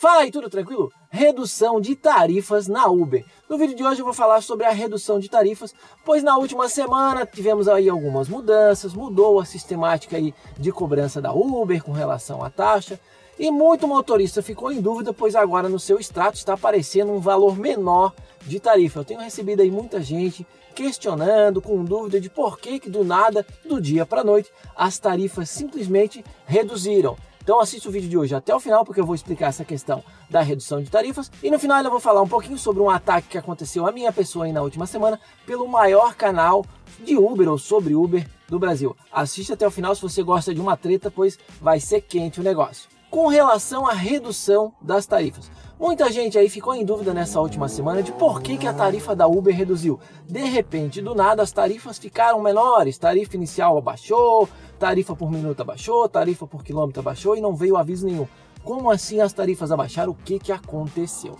Fala aí, tudo tranquilo? Redução de tarifas na Uber. No vídeo de hoje eu vou falar sobre a redução de tarifas, pois na última semana tivemos aí algumas mudanças, mudou a sistemática aí de cobrança da Uber com relação à taxa, e muito motorista ficou em dúvida, pois agora no seu extrato está aparecendo um valor menor de tarifa. Eu tenho recebido aí muita gente questionando, com dúvida de por que do nada, do dia para a noite, as tarifas simplesmente reduziram. Então assista o vídeo de hoje até o final, porque eu vou explicar essa questão da redução de tarifas. E no final eu vou falar um pouquinho sobre um ataque que aconteceu à minha pessoa aí na última semana pelo maior canal de Uber ou sobre Uber do Brasil. Assista até o final se você gosta de uma treta, pois vai ser quente o negócio. Com relação à redução das tarifas, muita gente aí ficou em dúvida nessa última semana de por que a tarifa da Uber reduziu. De repente, do nada, as tarifas ficaram menores, tarifa inicial abaixou, tarifa por minuto abaixou, tarifa por quilômetro abaixou e não veio aviso nenhum. Como assim as tarifas abaixaram? O que aconteceu?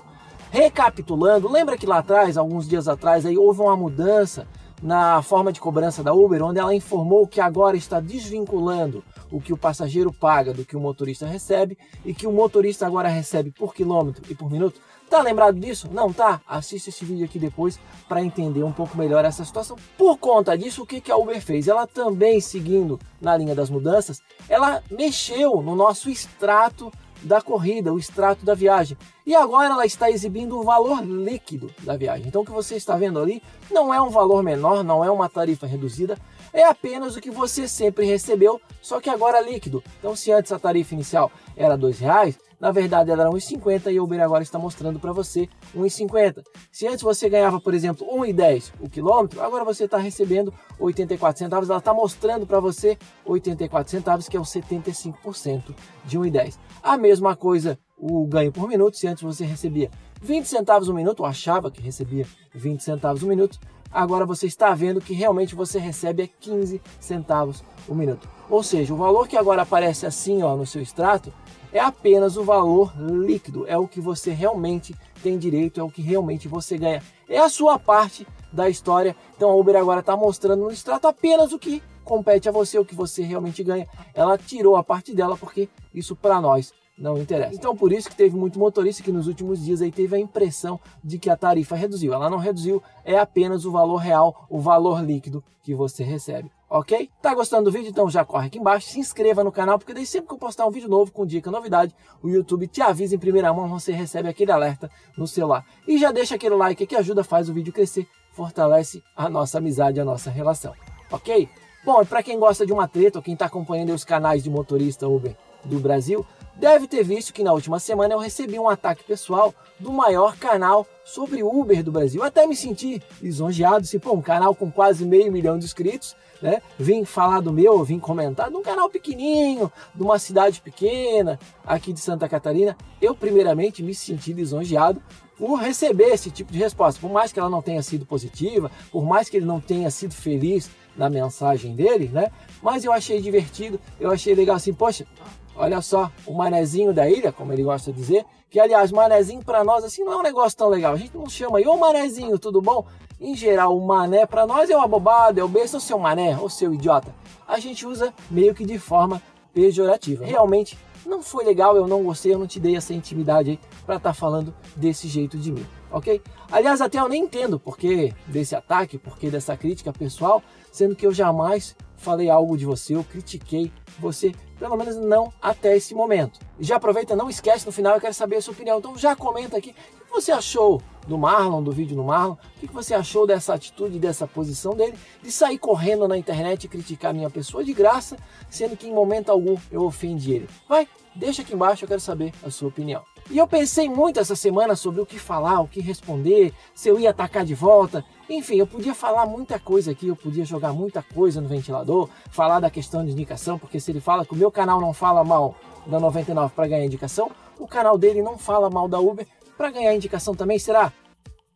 Recapitulando, lembra que lá atrás, alguns dias atrás, aí houve uma mudança na forma de cobrança da Uber, onde ela informou que agora está desvinculando o que o passageiro paga do que o motorista recebe e que o motorista agora recebe por quilômetro e por minuto? Tá lembrado disso? Não tá? Assista esse vídeo aqui depois para entender um pouco melhor essa situação. Por conta disso, o que a Uber fez? Ela também, seguindo na linha das mudanças, ela mexeu no nosso extrato da corrida, o extrato da viagem. E agora ela está exibindo o valor líquido da viagem. Então o que você está vendo ali não é um valor menor, não é uma tarifa reduzida, é apenas o que você sempre recebeu, só que agora líquido. Então se antes a tarifa inicial era R$2, na verdade ela era R$1,50 e a Uber agora está mostrando para você R$1,50. Se antes você ganhava, por exemplo, R$1,10 o quilômetro, agora você está recebendo 84 centavos, ela está mostrando para você 84 centavos, que é o 75% de R$1,10. A mesma coisa o ganho por minuto, se antes você recebia 20 centavos o minuto, ou achava que recebia 20 centavos o minuto, agora você está vendo que realmente você recebe 15 centavos o minuto. Ou seja, o valor que agora aparece assim ó, no seu extrato é apenas o valor líquido, é o que você realmente tem direito, é o que realmente você ganha. É a sua parte da história. Então a Uber agora está mostrando no extrato apenas o que compete a você, o que você realmente ganha. Ela tirou a parte dela porque isso para nós não interessa. Então por isso que teve muito motorista que nos últimos dias aí teve a impressão de que a tarifa reduziu. Ela não reduziu, é apenas o valor real, o valor líquido que você recebe. Ok? Tá gostando do vídeo? Então já corre aqui embaixo, se inscreva no canal, porque daí sempre que eu postar um vídeo novo com dica, novidade, o YouTube te avisa em primeira mão, você recebe aquele alerta no celular. E já deixa aquele like que ajuda, faz o vídeo crescer, fortalece a nossa amizade, a nossa relação. Ok? Bom, e para quem gosta de uma treta ou quem está acompanhando os canais de motorista Uber do Brasil, deve ter visto que na última semana eu recebi um ataque pessoal do maior canal sobre Uber do Brasil. Até me senti lisonjeado, se pô, um canal com quase meio milhão de inscritos, né? Vim falar do meu, vim comentar de um canal pequenininho, de uma cidade pequena, aqui de Santa Catarina. Eu primeiramente me senti lisonjeado por receber esse tipo de resposta. Por mais que ela não tenha sido positiva, por mais que ele não tenha sido feliz na mensagem dele, né? Mas eu achei divertido, eu achei legal assim, poxa, olha só, o manezinho da ilha, como ele gosta de dizer, que aliás, manezinho para nós assim não é um negócio tão legal, a gente não chama aí, ô manezinho, tudo bom? Em geral, o mané para nós é uma bobada, é o besta, ou seu mané, ou seu idiota. A gente usa meio que de forma pejorativa. Realmente não foi legal, eu não gostei, eu não te dei essa intimidade aí para estar falando desse jeito de mim, ok? Aliás, até eu nem entendo porque desse ataque, porque dessa crítica pessoal, sendo que eu jamais falei algo de você, eu critiquei você, pelo menos não até esse momento. Já aproveita, não esquece, no final eu quero saber a sua opinião, então já comenta aqui o que você achou do Marlon, do vídeo do Marlon, o que você achou dessa atitude, dessa posição dele, de sair correndo na internet e criticar a minha pessoa de graça, sendo que em momento algum eu ofendi ele. Vai, deixa aqui embaixo, eu quero saber a sua opinião. E eu pensei muito essa semana sobre o que falar, o que responder, se eu ia atacar de volta. Enfim, eu podia falar muita coisa aqui, eu podia jogar muita coisa no ventilador, falar da questão de indicação, porque se ele fala que o meu canal não fala mal da 99 para ganhar indicação, o canal dele não fala mal da Uber para ganhar indicação também, será?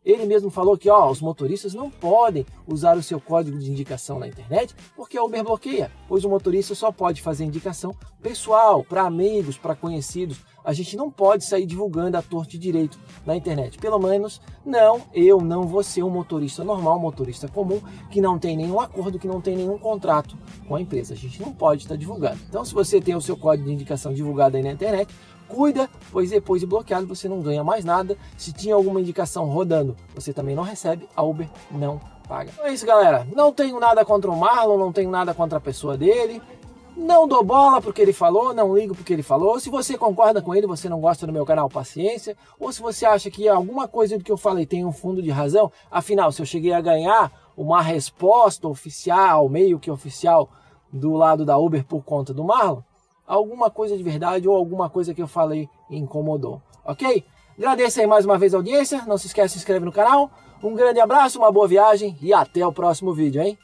Ele mesmo falou que ó, os motoristas não podem usar o seu código de indicação na internet porque a Uber bloqueia, pois o motorista só pode fazer indicação pessoal, para amigos, para conhecidos. A gente não pode sair divulgando a torto e direito na internet. Pelo menos não, eu não vou ser um motorista normal, um motorista comum, que não tem nenhum acordo, que não tem nenhum contrato com a empresa. A gente não pode estar divulgando. Então se você tem o seu código de indicação divulgado aí na internet, cuida, pois depois de bloqueado você não ganha mais nada. Se tinha alguma indicação rodando, você também não recebe, a Uber não paga. Então é isso, galera, não tenho nada contra o Marlon, não tenho nada contra a pessoa dele, não dou bola porque ele falou, não ligo porque ele falou. Se você concorda com ele, você não gosta do meu canal, paciência, ou se você acha que alguma coisa do que eu falei tem um fundo de razão, afinal, se eu cheguei a ganhar uma resposta oficial, meio que oficial, do lado da Uber por conta do Marlon, alguma coisa de verdade ou alguma coisa que eu falei incomodou, ok? Agradeço aí mais uma vez a audiência, não se esquece, se inscreve no canal, um grande abraço, uma boa viagem e até o próximo vídeo, hein?